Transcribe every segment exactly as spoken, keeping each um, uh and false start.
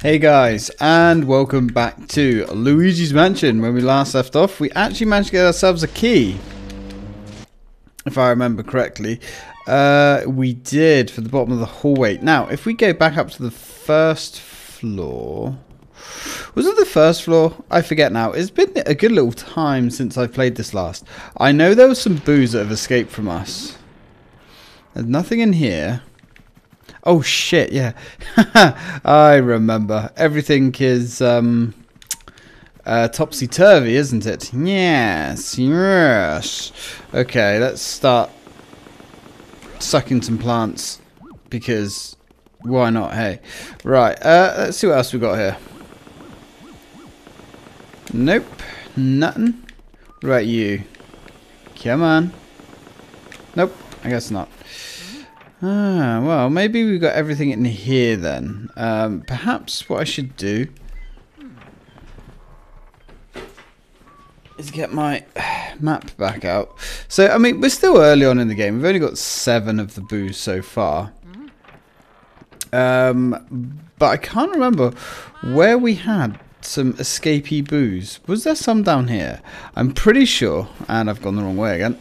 Hey guys, and welcome back to Luigi's Mansion. When we last left off, we actually managed to get ourselves a key, if I remember correctly. Uh, we did, for the bottom of the hallway. Now, if we go back up to the first floor... Was it the first floor? I forget now. It's been a good little time since I've played this last. I know there was some boos that have escaped from us. There's nothing in here. Oh shit, yeah. I remember. Everything is um, uh, topsy-turvy, isn't it? Yes, yes. Okay, let's start sucking some plants, because why not, hey? Right, uh, let's see what else we got here. Nope, nothing. Right, you. Come on. Nope, I guess not. Ah, well, maybe we've got everything in here then. Um, perhaps what I should do is get my map back out. So, I mean, we're still early on in the game. We've only got seven of the boos so far. Um, but I can't remember where we had some escapee boos. Was there some down here? I'm pretty sure. And I've gone the wrong way again.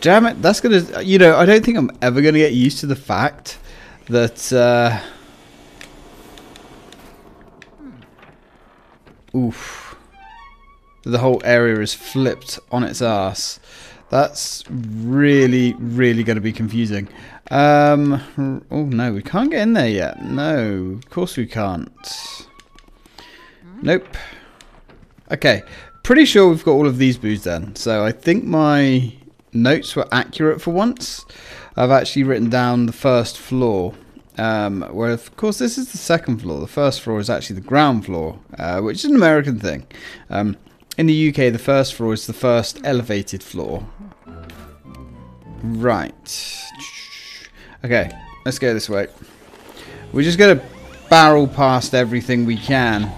Damn it, that's going to... You know, I don't think I'm ever going to get used to the fact that... Uh, oof. The whole area is flipped on its ass. That's really, really going to be confusing. Um, oh, no, we can't get in there yet. No, of course we can't. Nope. Okay, pretty sure we've got all of these boos then. So I think my... notes were accurate for once. I've actually written down the first floor, um, where of course this is the second floor. The first floor is actually the ground floor, uh, which is an American thing. Um, in the U K, the first floor is the first elevated floor. Right. Okay, let's go this way. We're just going to barrel past everything we can.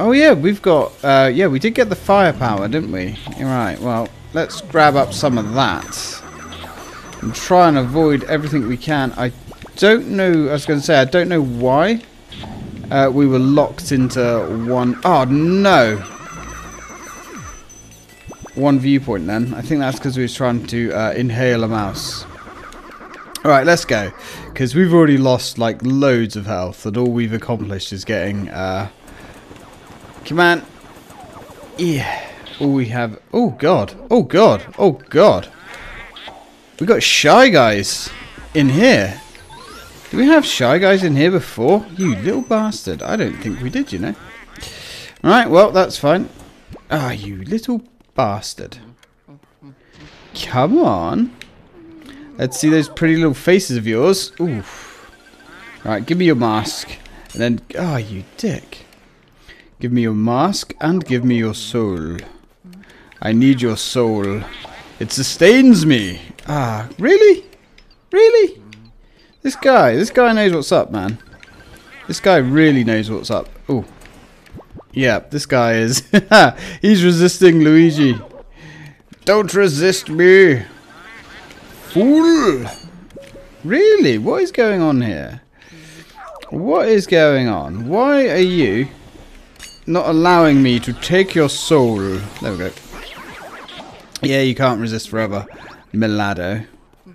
Oh yeah, we've got, uh, yeah, we did get the firepower, didn't we? Right, well, let's grab up some of that and try and avoid everything we can. I don't know, I was going to say, I don't know why uh, we were locked into one, oh no! One viewpoint then. I think that's because we were trying to uh, inhale a mouse. Alright, let's go, because we've already lost, like, loads of health, and all we've accomplished is getting, uh, come on. Yeah. All we have... Oh, God. Oh, God. Oh, God. We got Shy Guys in here. Did we have Shy Guys in here before? You little bastard. I don't think we did, you know. Alright, well, that's fine. Ah, you little bastard. Come on. Let's see those pretty little faces of yours. Oof. Alright, give me your mask. And then... Ah, you dick. Give me your mask, and give me your soul. I need your soul. It sustains me! Ah, really? Really? This guy, this guy knows what's up, man. This guy really knows what's up. Oh. Yeah, this guy is. He's resisting Luigi. Don't resist me! Fool! Really? What is going on here? What is going on? Why are you... not allowing me to take your soul. There we go. Yeah, you can't resist forever, Milado.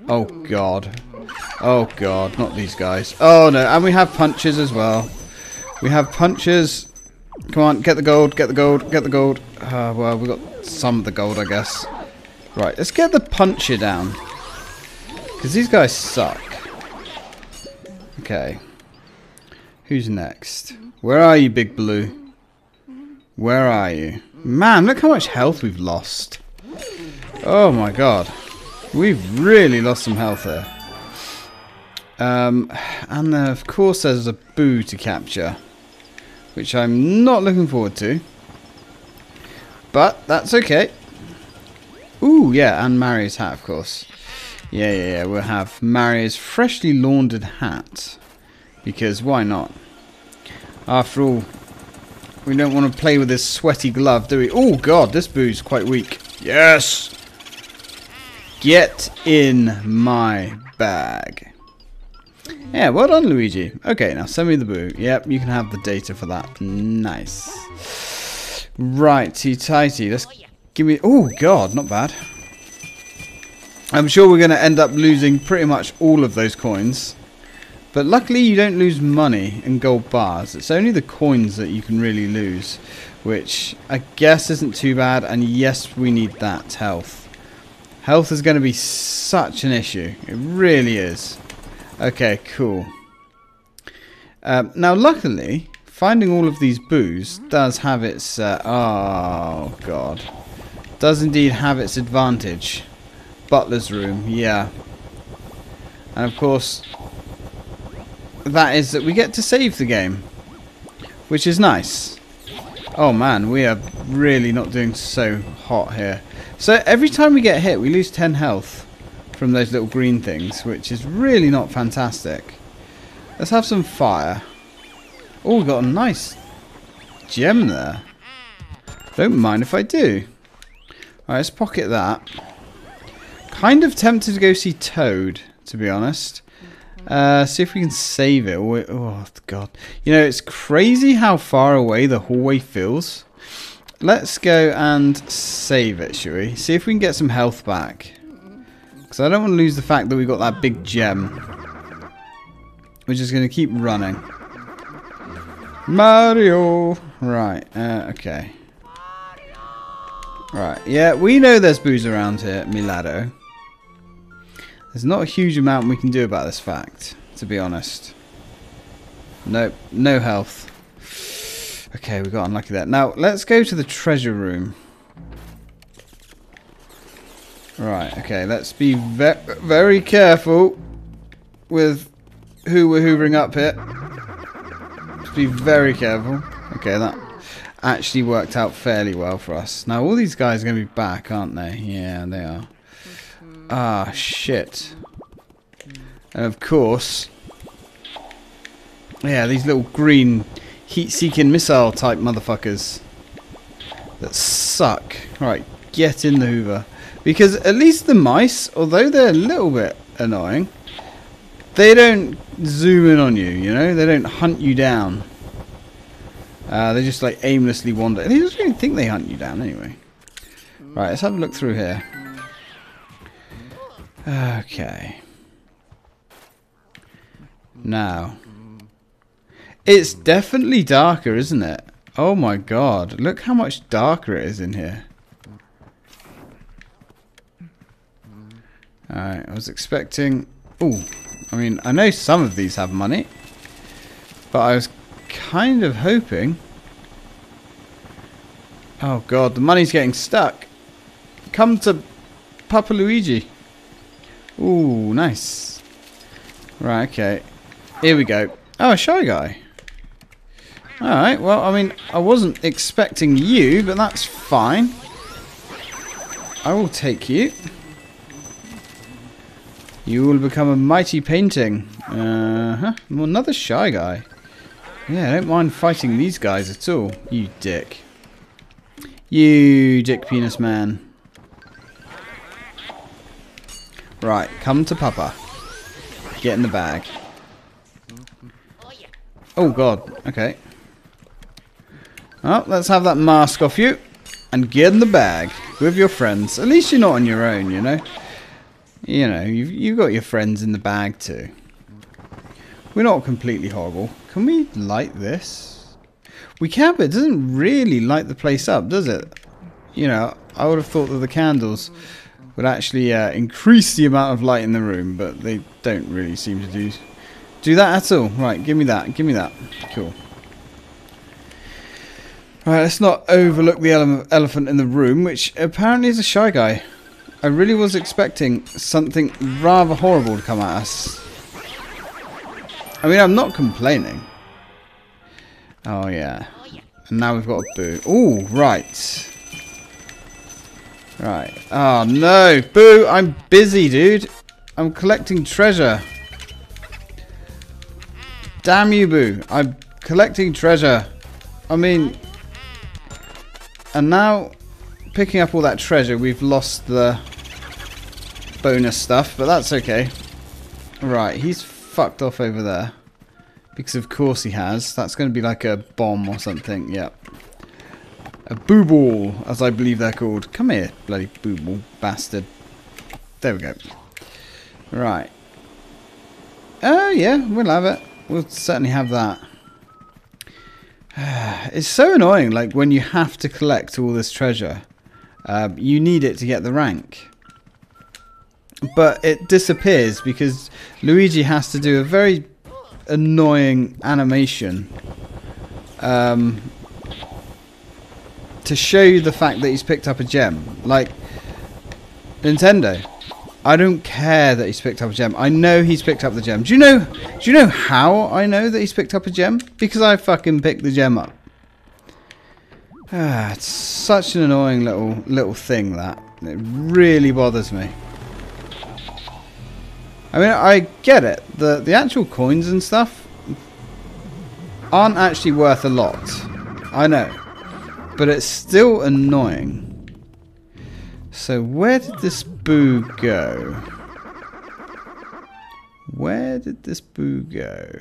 Oh, God. Oh, God. Not these guys. Oh, no. And we have punches as well. We have punches. Come on. Get the gold. Get the gold. Get the gold. Uh, well, we got some of the gold, I guess. Right. Let's get the puncher down. Because these guys suck. Okay. Who's next? Where are you, Big Blue? Where are you? Man, look how much health we've lost. Oh my god. We've really lost some health there. Um, and uh, of course there's a boo to capture, which I'm not looking forward to. But that's okay. Ooh, yeah, and Mario's hat, of course. Yeah, yeah, yeah, we'll have Mario's freshly laundered hat. Because why not? After all... we don't want to play with this sweaty glove, do we? Oh, God, this boo's quite weak. Yes! Get in my bag. Yeah, well done, Luigi. Okay, now send me the boo. Yep, you can have the data for that. Nice. Righty tighty. Let's give me... Oh, God, not bad. I'm sure we're going to end up losing pretty much all of those coins. But luckily you don't lose money and gold bars. It's only the coins that you can really lose. Which I guess isn't too bad. And yes, we need that health. Health is going to be such an issue. It really is. Okay, cool. Um, now luckily, finding all of these boos does have its... Uh, oh, God. Does indeed have its advantage. Butler's room, yeah. And of course... that is that we get to save the game, which is nice. Oh man, we are really not doing so hot here. So every time we get hit we lose ten health from those little green things, which is really not fantastic. Let's have some fire. Oh, we got a nice gem there. Don't mind if I do. Alright, let's pocket that. Kind of tempted to go see Toad, to be honest. Uh, see if we can save it. Oh, God. You know, it's crazy how far away the hallway feels. Let's go and save it, shall we? See if we can get some health back. Because I don't want to lose the fact that we got that big gem. We're just going to keep running. Mario! Right, uh, okay. Right, yeah, we know there's booze around here, Milado. There's not a huge amount we can do about this fact, to be honest. Nope, no health. Okay, we got unlucky there. Now, let's go to the treasure room. Right, okay, let's be ve very careful with who we're hoovering up here. Just be very careful. Okay, that actually worked out fairly well for us. Now, all these guys are going to be back, aren't they? Yeah, they are. Ah, shit. And of course... yeah, these little green heat-seeking missile-type motherfuckers. That suck. Alright, get in the hoover. Because at least the mice, although they're a little bit annoying, they don't zoom in on you, you know? They don't hunt you down. Uh, they just, like, aimlessly wander. They just really think they hunt you down, anyway. Right, let's have a look through here. Okay. Now. It's definitely darker, isn't it? Oh my God. Look how much darker it is in here. Alright, I was expecting... ooh. I mean, I know some of these have money. But I was kind of hoping... oh God, the money's getting stuck. Come to Papa Luigi. Ooh, nice. Right, okay. Here we go. Oh, a shy guy. Alright, well, I mean, I wasn't expecting you, but that's fine. I will take you. You will become a mighty painting. Uh-huh. Well, another shy guy. Yeah, I don't mind fighting these guys at all. You dick. You dick penis man. Right, come to Papa. Get in the bag. Oh, God. Okay. Well, let's have that mask off you. And get in the bag with your friends. At least you're not on your own, you know. You know, you've, you've got your friends in the bag, too. We're not completely horrible. Can we light this? We can, but it doesn't really light the place up, does it? You know, I would have thought that the candles... would actually uh, increase the amount of light in the room, but they don't really seem to do do that at all. Right, give me that, give me that. Cool. Right, let's not overlook the ele elephant in the room, which apparently is a shy guy. I really was expecting something rather horrible to come at us. I mean, I'm not complaining. Oh, yeah. And now we've got a boo. Ooh, right. Right. Oh, no. Boo, I'm busy, dude. I'm collecting treasure. Damn you, Boo. I'm collecting treasure. I mean... and now, picking up all that treasure, we've lost the bonus stuff, but that's okay. Right, he's fucked off over there. Because of course he has. That's going to be like a bomb or something. Yep. A boo ball, as I believe they're called. Come here, bloody boo ball bastard. There we go. Right. Oh, uh, yeah, we'll have it. We'll certainly have that. It's so annoying, like, when you have to collect all this treasure. Uh, you need it to get the rank. But it disappears because Luigi has to do a very annoying animation um, to show you the fact that he's picked up a gem. Like, Nintendo, I don't care that he's picked up a gem. I know he's picked up the gem. Do you know, do you know how I know that he's picked up a gem? Because I fucking picked the gem up. Ah, it's such an annoying little little thing, that. It really bothers me. I mean, I get it. The, the actual coins and stuff aren't actually worth a lot. I know. But it's still annoying. So where did this boo go? Where did this boo go?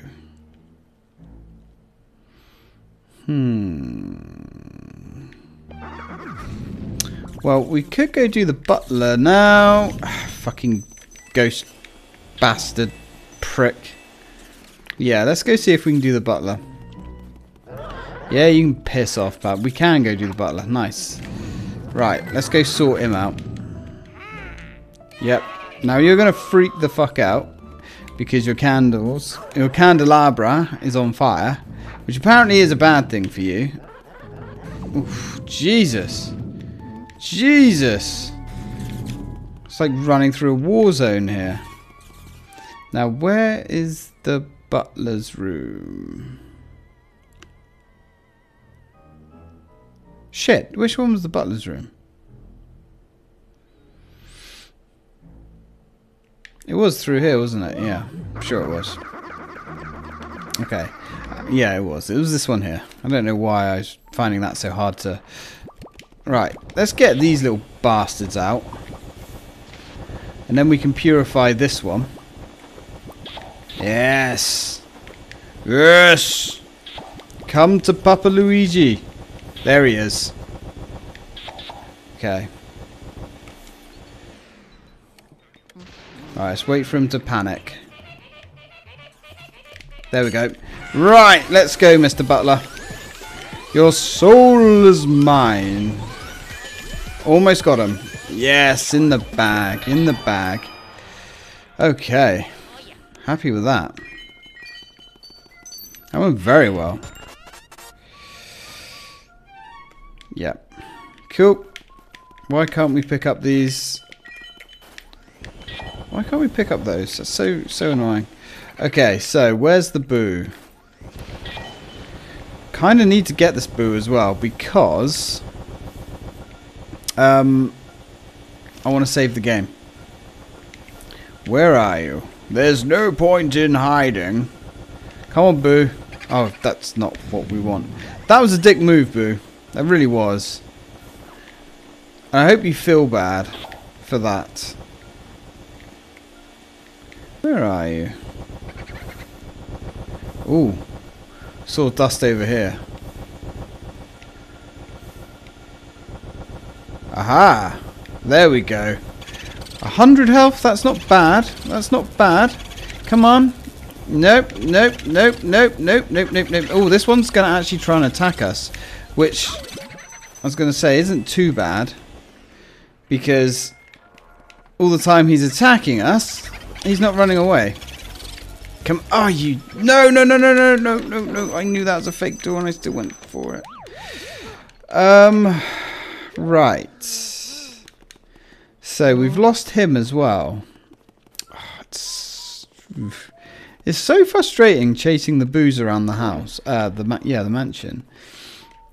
Hmm. Well, we could go do the butler now. Fucking ghost... bastard prick. Yeah, let's go see if we can do the butler. Yeah, you can piss off, but we can go do the butler. Nice. Right, let's go sort him out. Yep. Now you're gonna freak the fuck out because your candles, your candelabra is on fire, which apparently is a bad thing for you. Oof, Jesus. Jesus. It's like running through a war zone here. Now, where is the butler's room? Shit, which one was the butler's room? It was through here, wasn't it? Yeah, I'm sure it was. Okay. Yeah, it was. It was this one here. I don't know why I was finding that so hard to... Right, let's get these little bastards out. And then we can purify this one. Yes! Yes! Come to Papa Luigi! There he is. Okay. Alright, let's wait for him to panic. There we go. Right, let's go, Mister Butler. Your soul is mine. Almost got him. Yes, in the bag, in the bag. Okay. Happy with that. That went very well. Yep. Cool. Why can't we pick up these? Why can't we pick up those? That's so, so annoying. Okay, so where's the boo? Kind of need to get this boo as well because um, I want to save the game. Where are you? There's no point in hiding. Come on, Boo. Oh, that's not what we want. That was a dick move, Boo. That really was. And I hope you feel bad for that. Where are you? Ooh. Saw dust over here. Aha! There we go. A hundred health, that's not bad. That's not bad. Come on. Nope, nope, nope, nope, nope, nope, nope, nope. Oh, this one's going to actually try and attack us. Which, I was going to say, isn't too bad. Because all the time he's attacking us, he's not running away. Come on, oh, you... No, no, no, no, no, no, no, no. I knew that was a fake door and I still went for it. Um, right. So we've lost him as well. Oh, it's, it's so frustrating chasing the boos around the house. Uh, the ma yeah, the mansion.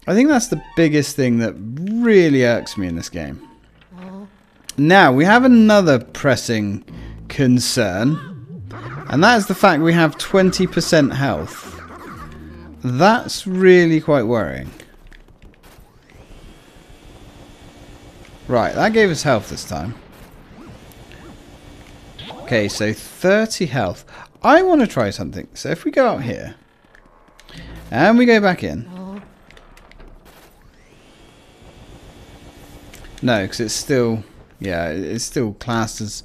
I think that's the biggest thing that really irks me in this game. Now, we have another pressing concern. And that is the fact we have twenty percent health. That's really quite worrying. Right, that gave us health this time. Okay, so thirty health. I want to try something. So if we go out here and we go back in. No, because it's still, yeah, it's still classed as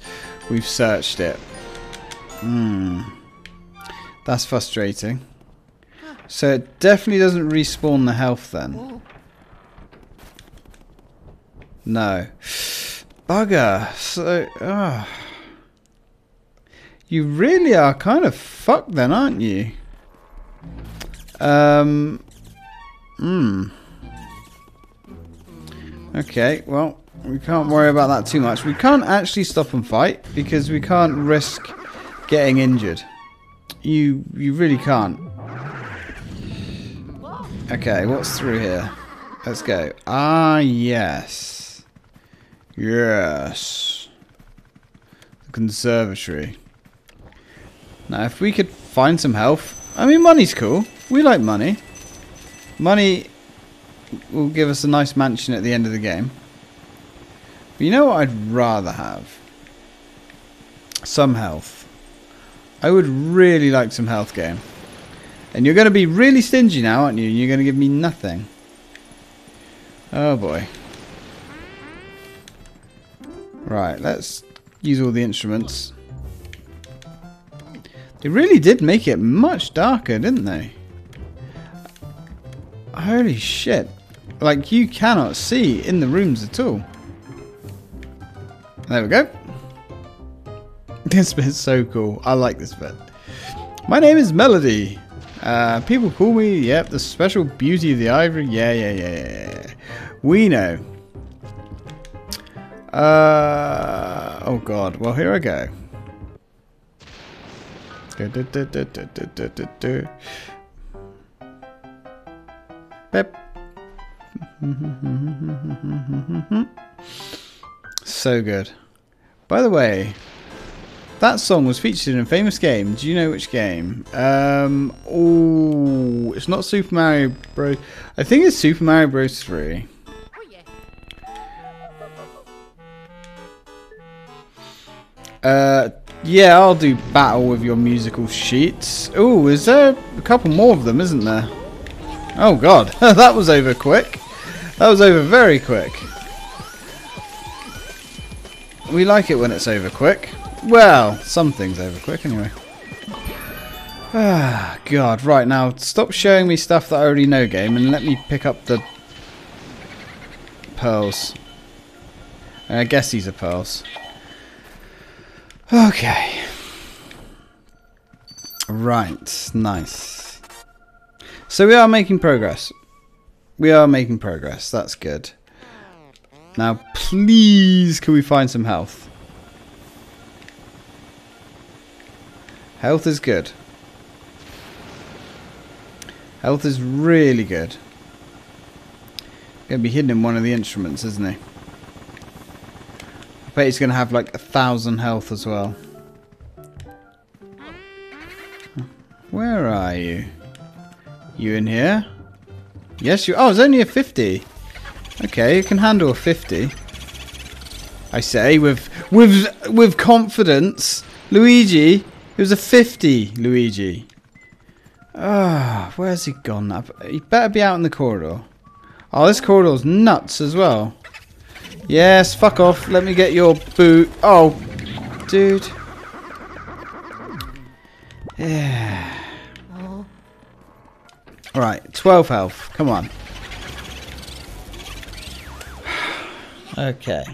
we've searched it. Hmm. That's frustrating. So it definitely doesn't respawn the health then. No. Bugger. So, ah. Uh. You really are kind of fucked then, aren't you? Um. Hmm. Okay, well, we can't worry about that too much. We can't actually stop and fight because we can't risk getting injured. You you really can't. Okay, what's through here? Let's go. Ah, yes. Yes. The conservatory. Now, if we could find some health. I mean, money's cool. We like money. Money will give us a nice mansion at the end of the game. But you know what I'd rather have? Some health. I would really like some health, game. And you're going to be really stingy now, aren't you? You're going to give me nothing. Oh boy. Right, let's use all the instruments. They really did make it much darker, didn't they? Holy shit. Like, you cannot see in the rooms at all. There we go. This bit's so cool. I like this bit. My name is Melody. Uh, people call me, yep, the special beauty of the ivory. Yeah, yeah, yeah, yeah. We know. Uh, oh, God. Well, here I go. Do, do, do, do, do, do, do, do. So good. By the way, that song was featured in a famous game. Do you know which game? Um, oh, it's not Super Mario Bros. I think it's Super Mario Bros. three. Uh, yeah, I'll do battle with your musical sheets. Oh, is there a couple more of them, isn't there? Oh god, that was over quick. That was over very quick. We like it when it's over quick. Well, something's over quick anyway. Ah, god, right now, stop showing me stuff that I already know, game, and let me pick up the pearls. And I guess these are pearls. Okay. Right, nice. So we are making progress. We are making progress. That's good. Now, please, can we find some health? Health is good. Health is really good. Going to be hidden in one of the instruments, isn't he? I bet he's going to have like a thousand health as well. Where are you? You in here? Yes, you... Oh, it's only a fifty. Okay, you can handle a fifty. I say with with with confidence. Luigi, it was a fifty, Luigi. Ah, oh, where's he gone? He better be out in the corridor. Oh, this corridor's nuts as well. Yes, fuck off. Let me get your boot. Oh, dude. Yeah. Right, twelve health. Come on. Okay.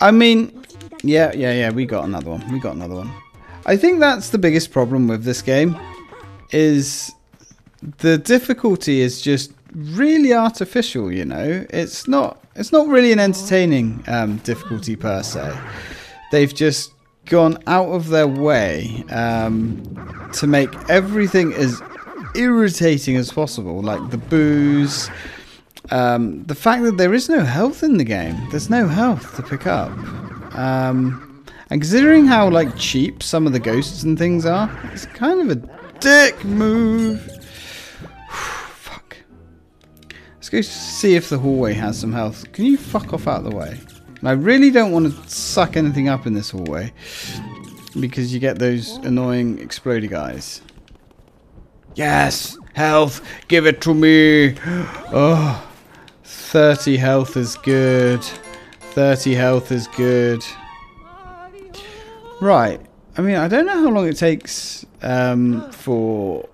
I mean, yeah, yeah, yeah. We got another one. We got another one. I think that's the biggest problem with this game, is the difficulty is just really artificial. You know, it's not. It's not really an entertaining um, difficulty per se. They've just gone out of their way um, to make everything as irritating as possible, like the booze, um, the fact that there is no health in the game. There's no health to pick up, um, and considering how like cheap some of the ghosts and things are, it's kind of a dick move. Fuck. Let's go see if the hallway has some health. Can you fuck off out of the way? And I really don't want to suck anything up in this hallway. Because you get those annoying explodey guys. Yes! Health! Give it to me! Oh, thirty health is good. thirty health is good. Right. I mean, I don't know how long it takes um, for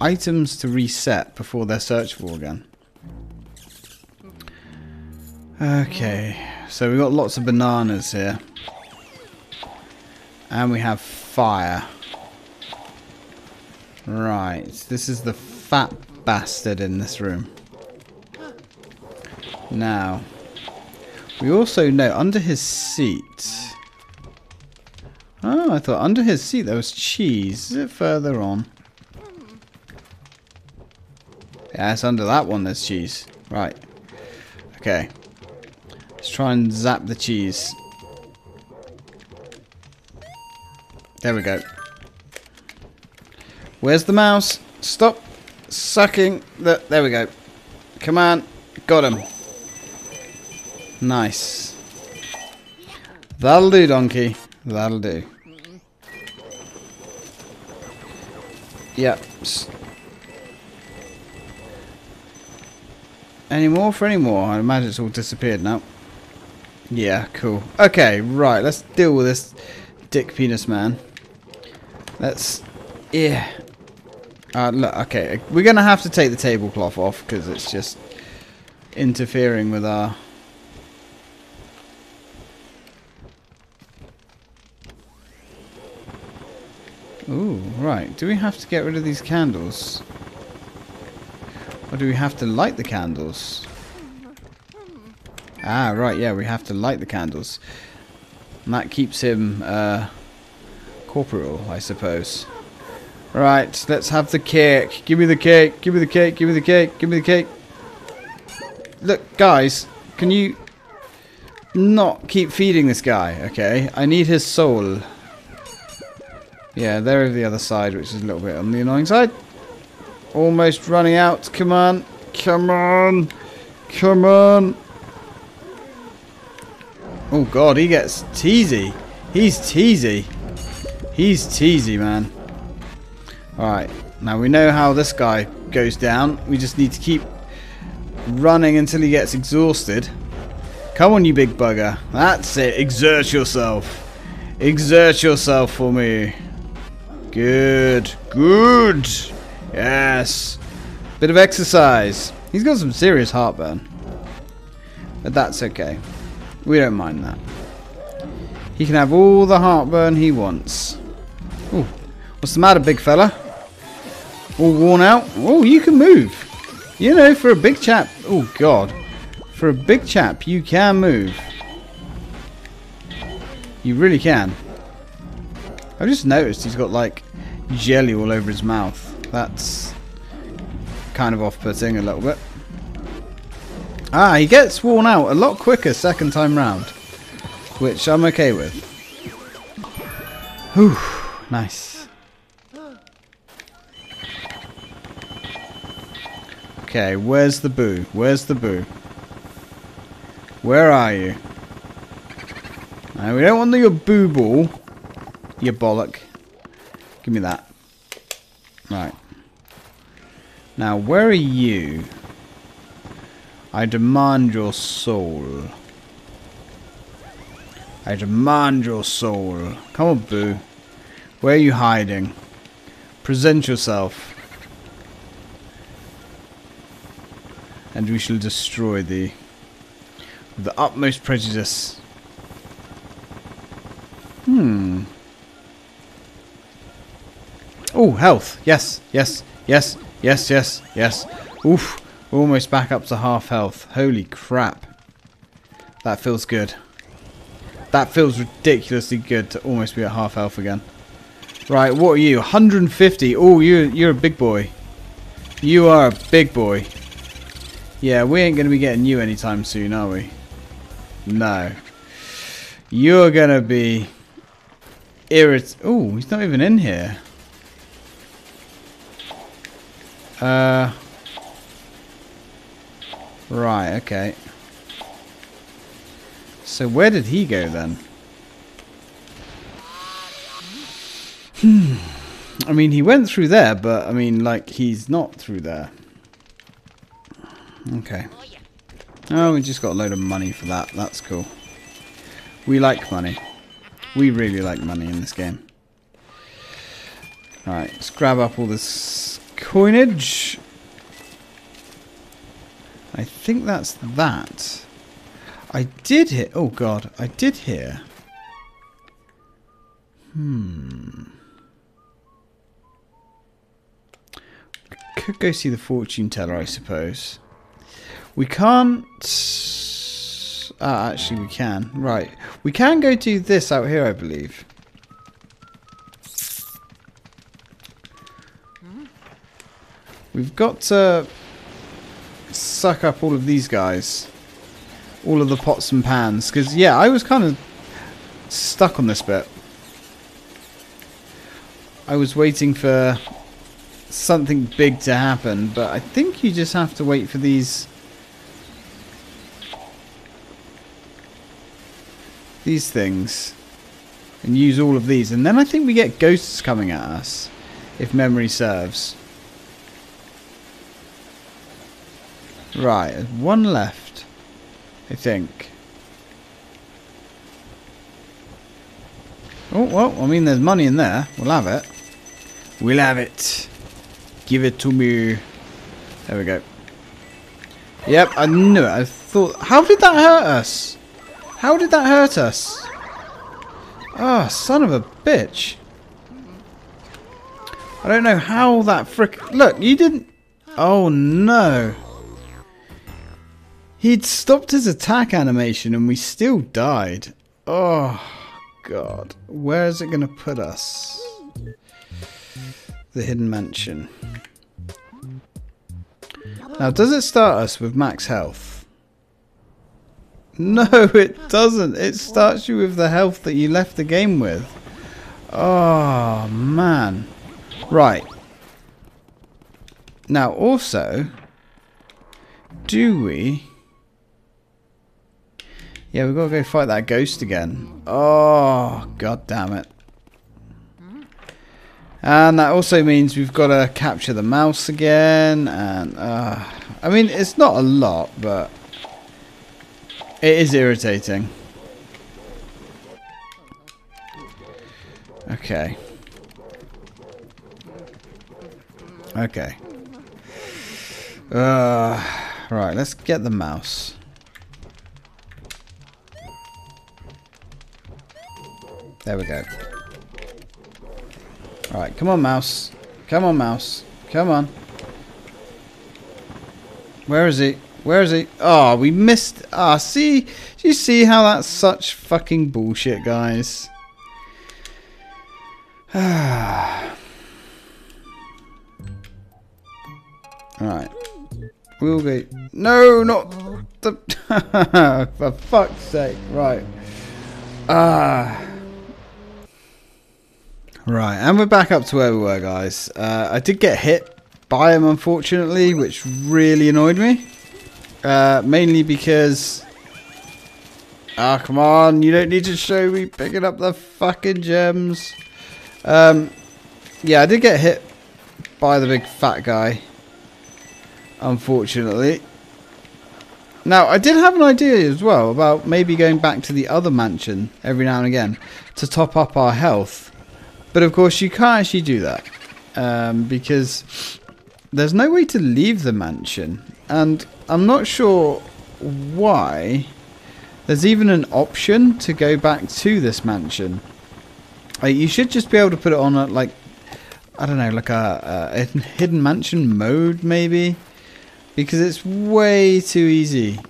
items to reset before they're searchable again. Okay. So we've got lots of bananas here. And we have fire. Right, this is the fat bastard in this room. Now, we also know under his seat... Oh, I thought under his seat there was cheese. Is it further on? Yes, under that one there's cheese. Right. Okay. Let's try and zap the cheese. There we go. Where's the mouse? Stop sucking the... There we go. Come on. Got him. Nice. That'll do, donkey. That'll do. Yep. Any more for any more? I imagine it's all disappeared now. Yeah, cool. Okay, right. Let's deal with this dick penis man. Let's, yeah. Uh, look, okay, we're gonna have to take the tablecloth off because it's just interfering with our. Ooh, right. Do we have to get rid of these candles, or do we have to light the candles? Ah, right. Yeah, we have to light the candles. And that keeps him uh, corporeal, I suppose. Right, let's have the cake. Give me the cake. Give me the cake. Give me the cake. Give me the cake. Look, guys, can you not keep feeding this guy? Okay, I need his soul. Yeah, they're over the other side, which is a little bit on the annoying side. Almost running out. Come on. Come on. Come on. Oh god, he gets teasy. He's teasy. He's teasy, man. Alright, now we know how this guy goes down. We just need to keep running until he gets exhausted. Come on, you big bugger. That's it. Exert yourself. Exert yourself for me. Good. Good. Yes. Bit of exercise. He's got some serious heartburn. But that's okay. We don't mind that. He can have all the heartburn he wants. Ooh, what's the matter, big fella? All worn out. Oh, you can move. You know, for a big chap. Oh, God. For a big chap, you can move. You really can. I've just noticed he's got, like, jelly all over his mouth. That's kind of off-putting a little bit. Ah, he gets worn out a lot quicker second time round, which I'm okay with. Whew, nice. Okay, where's the boo? Where's the boo? Where are you? No, we don't want your boo ball. You bollock. Give me that. Right. Now, where are you? I demand your soul. I demand your soul. Come on, Boo. Where are you hiding? Present yourself. And we shall destroy thee with the utmost prejudice. Hmm. Oh, health. Yes, yes, yes, yes, yes, yes. Oof. Almost back up to half health. Holy crap. That feels good. That feels ridiculously good to almost be at half health again. Right, what are you? one hundred fifty. Oh, you're, you're a big boy. You are a big boy. Yeah, we ain't going to be getting you anytime soon, are we? No. You're going to be... irrit- Oh, he's not even in here. Uh... Right, okay. So where did he go then? Hmm. I mean, he went through there, but I mean, like, he's not through there. Okay. Oh, we just got a load of money for that. That's cool. We like money. We really like money in this game. Alright, let's grab up all this coinage. I think that's that. I did hear... Oh, God. I did hear... Hmm... Could go see the fortune teller, I suppose. We can't... Ah, actually we can. Right. We can go do this out here, I believe. We've got to suck up all of these guys. All of the pots and pans. Because, yeah, I was kind of stuck on this bit. I was waiting for... something big to happen, but I think you just have to wait for these these things and use all of these, and then I think we get ghosts coming at us if memory serves right. One left, I think. Oh, well, I mean, there's money in there. We'll have it. We'll have it. Give it to me. There we go. Yep, I knew it. I thought... How did that hurt us? How did that hurt us? Ah, oh, son of a bitch. I don't know how that frick... Look, you didn't... Oh, no. He'd stopped his attack animation and we still died. Oh, God. Where is it going to put us? The Hidden Mansion. Now, does it start us with max health? No, it doesn't. It starts you with the health that you left the game with. Oh, man. Right. Now, also, do we... Yeah, we've got to go fight that ghost again. Oh, god damn it. And that also means we've got to capture the mouse again, and uh, I mean, it's not a lot, but it is irritating. Okay. Okay. Uh, right, let's get the mouse. There we go. Alright, come on, mouse. Come on, mouse. Come on. Where is he? Where is he? Oh, we missed. Ah, see? Do you see how that's such fucking bullshit, guys? Alright. We'll go. No, not the. For fuck's sake. Right. Ah. Right, and we're back up to where we were, guys. Uh, I did get hit by him, unfortunately, which really annoyed me. Uh, mainly because... Ah, come on, you don't need to show me picking up the fucking gems. Um, yeah, I did get hit by the big fat guy, unfortunately. Now, I did have an idea as well about maybe going back to the other mansion every now and again to top up our health. But of course you can't actually do that, um, because there's no way to leave the mansion, and I'm not sure why there's even an option to go back to this mansion. Like, you should just be able to put it on a, like, I don't know, like a, a hidden mansion mode maybe, because it's way too easy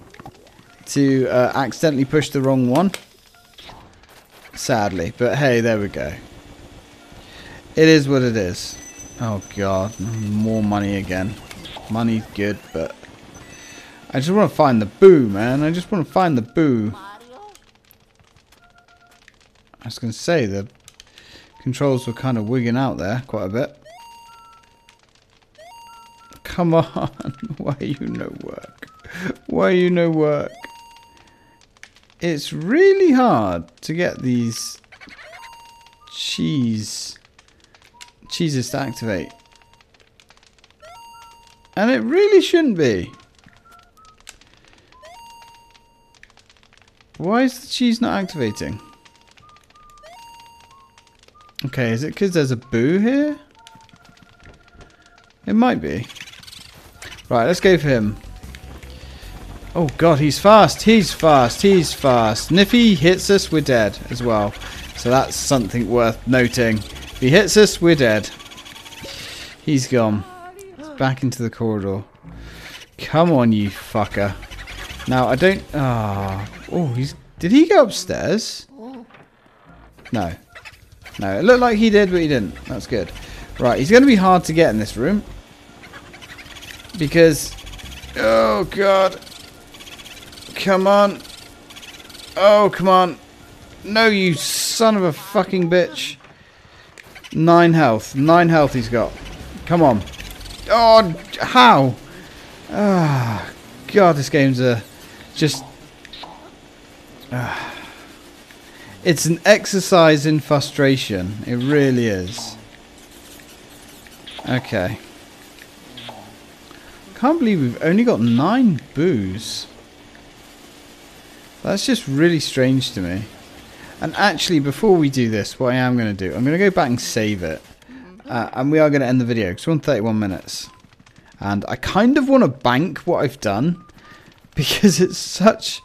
to uh, accidentally push the wrong one, sadly, but hey, there we go. It is what it is. Oh, God. More money again. Money's good, but... I just want to find the boo, man. I just want to find the boo. I was going to say, the controls were kind of wigging out there quite a bit. Come on. Why you no work? Why you no work? It's really hard to get these cheese... cheeses to activate. And it really shouldn't be. Why is the cheese not activating? Okay, is it because there's a boo here? It might be. Right, let's go for him. Oh god, he's fast, he's fast, he's fast. And if he hits us, we're dead as well. So that's something worth noting. If he hits us, we're dead. He's gone. It's back into the corridor. Come on, you fucker. Now, I don't... Oh, oh he's... Did he go upstairs? No. No, it looked like he did, but he didn't. That's good. Right, he's going to be hard to get in this room. Because... Oh, God. Come on. Oh, come on. No, you son of a fucking bitch. Nine health. Nine health he's got. Come on. Oh, how? Ah, God, this game's a... Just... Uh, it's an exercise in frustration. It really is. Okay. Can't believe we've only got nine boos. That's just really strange to me. And actually, before we do this, what I am going to do, I'm going to go back and save it. Uh, and we are going to end the video, because we're on thirty-one minutes. And I kind of want to bank what I've done, because it's such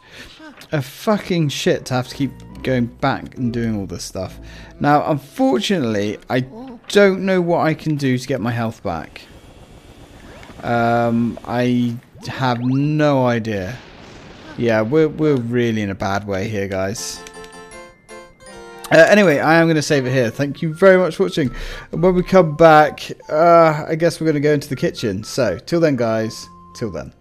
a fucking shit to have to keep going back and doing all this stuff. Now, unfortunately, I don't know what I can do to get my health back. Um, I have no idea. Yeah, we're, we're really in a bad way here, guys. Uh, anyway, I am going to save it here. Thank you very much for watching. And when we come back, uh, I guess we're going to go into the kitchen. So, till then, guys. Till then.